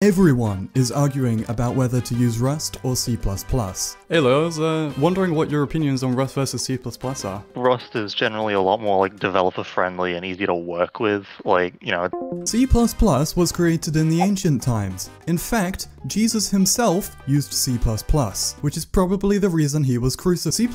Everyone is arguing about whether to use Rust or C++. Hey Leo, I was wondering what your opinions on Rust versus C++ are. Rust is generally a lot more like developer friendly and easy to work with, like, you know. C++ was created in the ancient times. In fact, Jesus himself used C++, which is probably the reason he was crucified. C++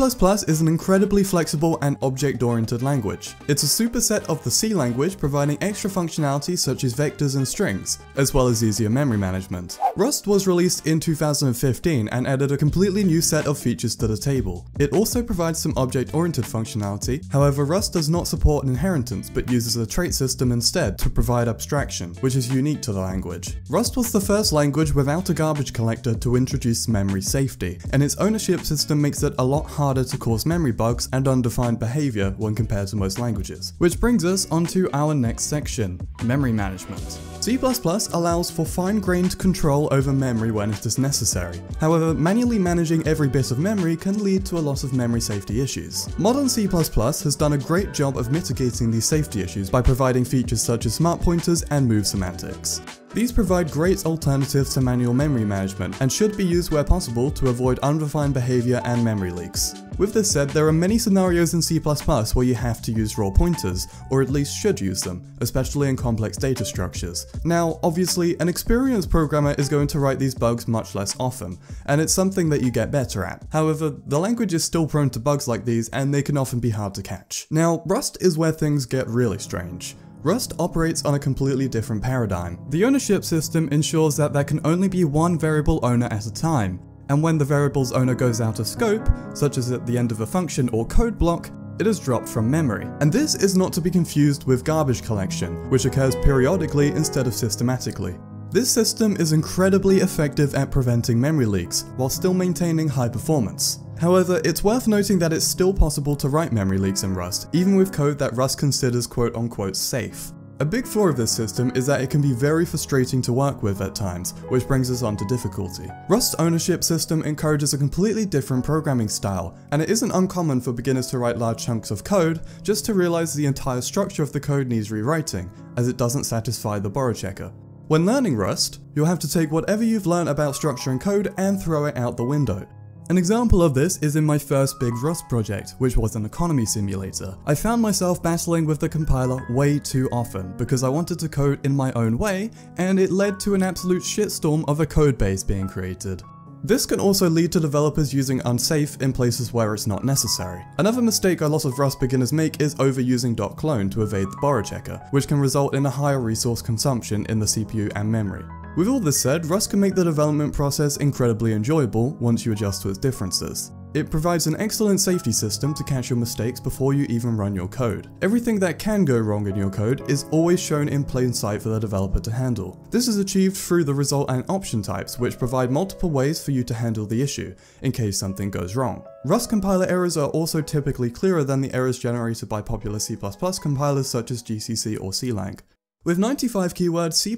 is an incredibly flexible and object-oriented language. It's a superset of the C language, providing extra functionality such as vectors and strings, as well as easier memory management. Rust was released in 2015 and added a completely new set of features to the table. It also provides some object-oriented functionality. However, Rust does not support inheritance, but uses a trait system instead to provide abstraction, which is unique to the language. Rust was the first language without a garbage collector to introduce memory safety, and its ownership system makes it a lot harder to cause memory bugs and undefined behavior when compared to most languages. Which brings us onto our next section, memory management. C++ allows for fine-grained control over memory when it is necessary. However, manually managing every bit of memory can lead to a lot of memory safety issues. Modern C++ has done a great job of mitigating these safety issues by providing features such as smart pointers and move semantics. These provide great alternatives to manual memory management and should be used where possible to avoid unrefined behavior and memory leaks. With this said, there are many scenarios in C++ where you have to use raw pointers, or at least should use them, especially in complex data structures. Now, obviously, an experienced programmer is going to write these bugs much less often, and it's something that you get better at. However, the language is still prone to bugs like these, and they can often be hard to catch. Now, Rust is where things get really strange. Rust operates on a completely different paradigm. The ownership system ensures that there can only be one variable owner at a time, and when the variable's owner goes out of scope, such as at the end of a function or code block, it is dropped from memory. And this is not to be confused with garbage collection, which occurs periodically instead of systematically. This system is incredibly effective at preventing memory leaks, while still maintaining high performance. However, it's worth noting that it's still possible to write memory leaks in Rust, even with code that Rust considers quote-unquote safe. A big flaw of this system is that it can be very frustrating to work with at times, which brings us on to difficulty. Rust's ownership system encourages a completely different programming style, and it isn't uncommon for beginners to write large chunks of code just to realize the entire structure of the code needs rewriting, as it doesn't satisfy the borrow checker. When learning Rust, you'll have to take whatever you've learned about structuring code and throw it out the window. An example of this is in my first big Rust project, which was an economy simulator. I found myself battling with the compiler way too often because I wanted to code in my own way, and it led to an absolute shitstorm of a code base being created. This can also lead to developers using unsafe in places where it's not necessary. Another mistake a lot of Rust beginners make is overusing .clone to evade the borrow checker, which can result in a higher resource consumption in the CPU and memory. With all this said, Rust can make the development process incredibly enjoyable once you adjust to its differences. It provides an excellent safety system to catch your mistakes before you even run your code. Everything that can go wrong in your code is always shown in plain sight for the developer to handle. This is achieved through the result and option types, which provide multiple ways for you to handle the issue in case something goes wrong. Rust compiler errors are also typically clearer than the errors generated by popular C++ compilers such as GCC or Clang. With 95 keywords, C++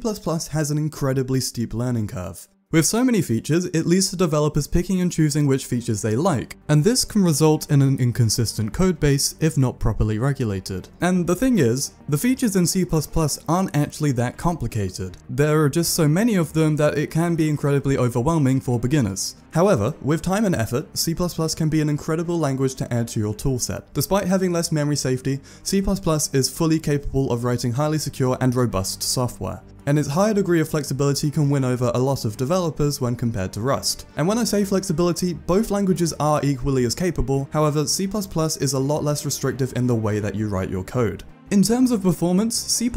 has an incredibly steep learning curve. With so many features, it leads to developers picking and choosing which features they like, and this can result in an inconsistent code base if not properly regulated. And the thing is, the features in C++ aren't actually that complicated. There are just so many of them that it can be incredibly overwhelming for beginners. However, with time and effort, C++ can be an incredible language to add to your toolset. Despite having less memory safety, C++ is fully capable of writing highly secure and robust software, and its higher degree of flexibility can win over a lot of developers when compared to Rust. And when I say flexibility, both languages are equally as capable. However, C++ is a lot less restrictive in the way that you write your code. In terms of performance, C++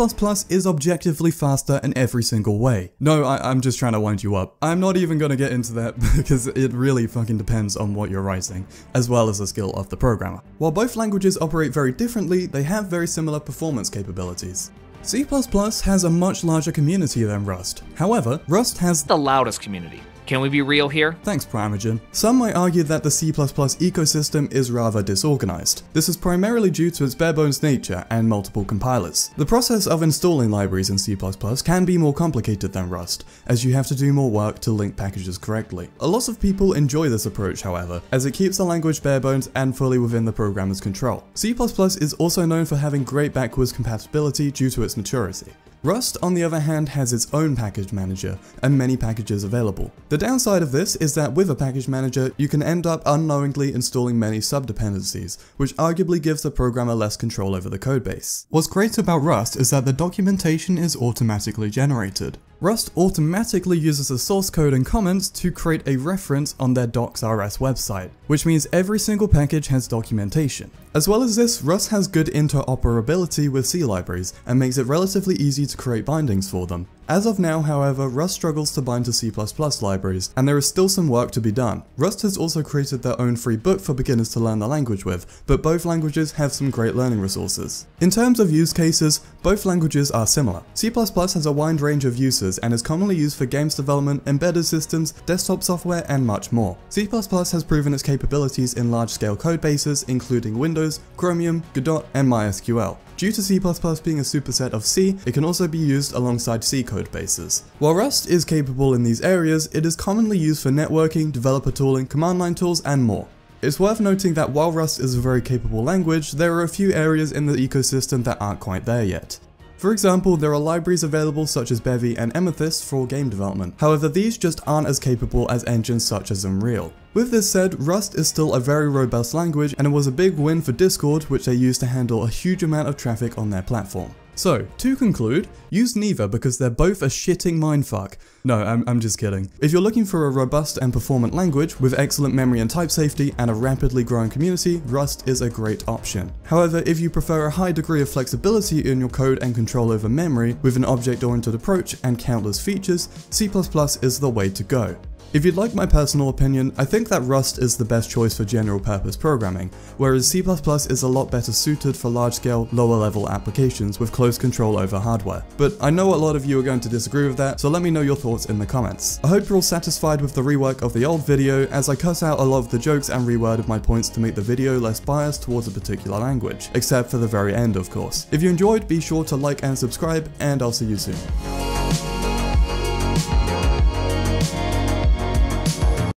is objectively faster in every single way. No, I'm just trying to wind you up. I'm not even going to get into that because it really fucking depends on what you're writing, as well as the skill of the programmer. While both languages operate very differently, they have very similar performance capabilities. C++ has a much larger community than Rust. However, Rust has the loudest community. Can we be real here? Thanks, Primogen. Some might argue that the C++ ecosystem is rather disorganized. This is primarily due to its bare-bones nature and multiple compilers. The process of installing libraries in C++ can be more complicated than Rust, as you have to do more work to link packages correctly. A lot of people enjoy this approach, however, as it keeps the language bare-bones and fully within the programmer's control. C++ is also known for having great backwards compatibility due to its maturity. Rust, on the other hand, has its own package manager, and many packages available. The downside of this is that with a package manager, you can end up unknowingly installing many sub-dependencies, which arguably gives the programmer less control over the codebase. What's great about Rust is that the documentation is automatically generated. Rust automatically uses the source code and comments to create a reference on their docs.rs website, which means every single package has documentation. As well as this, Rust has good interoperability with C libraries and makes it relatively easy to create bindings for them. As of now, however, Rust struggles to bind to C++ libraries, and there is still some work to be done. Rust has also created their own free book for beginners to learn the language with, but both languages have some great learning resources. In terms of use cases, both languages are similar. C++ has a wide range of uses and is commonly used for games development, embedded systems, desktop software, and much more. C++ has proven its capabilities in large-scale codebases, including Windows, Chromium, Godot, and MySQL. Due to C++ being a superset of C, it can also be used alongside C codebases. While Rust is capable in these areas, it is commonly used for networking, developer tooling, command line tools, and more. It's worth noting that while Rust is a very capable language, there are a few areas in the ecosystem that aren't quite there yet. For example, there are libraries available such as Bevy and Amethyst for game development. However, these just aren't as capable as engines such as Unreal. With this said, Rust is still a very robust language, and it was a big win for Discord, which they use to handle a huge amount of traffic on their platform. So, to conclude, use neither because they're both a shitting mindfuck. No, I'm just kidding. If you're looking for a robust and performant language with excellent memory and type safety and a rapidly growing community, Rust is a great option. However, if you prefer a high degree of flexibility in your code and control over memory with an object-oriented approach and countless features, C++ is the way to go. If you'd like my personal opinion, I think that Rust is the best choice for general purpose programming, whereas C++ is a lot better suited for large-scale, lower-level applications with close control over hardware. But I know a lot of you are going to disagree with that, so let me know your thoughts in the comments. I hope you're all satisfied with the rework of the old video, as I cut out a lot of the jokes and reworded my points to make the video less biased towards a particular language, except for the very end, of course. If you enjoyed, be sure to like and subscribe, and I'll see you soon.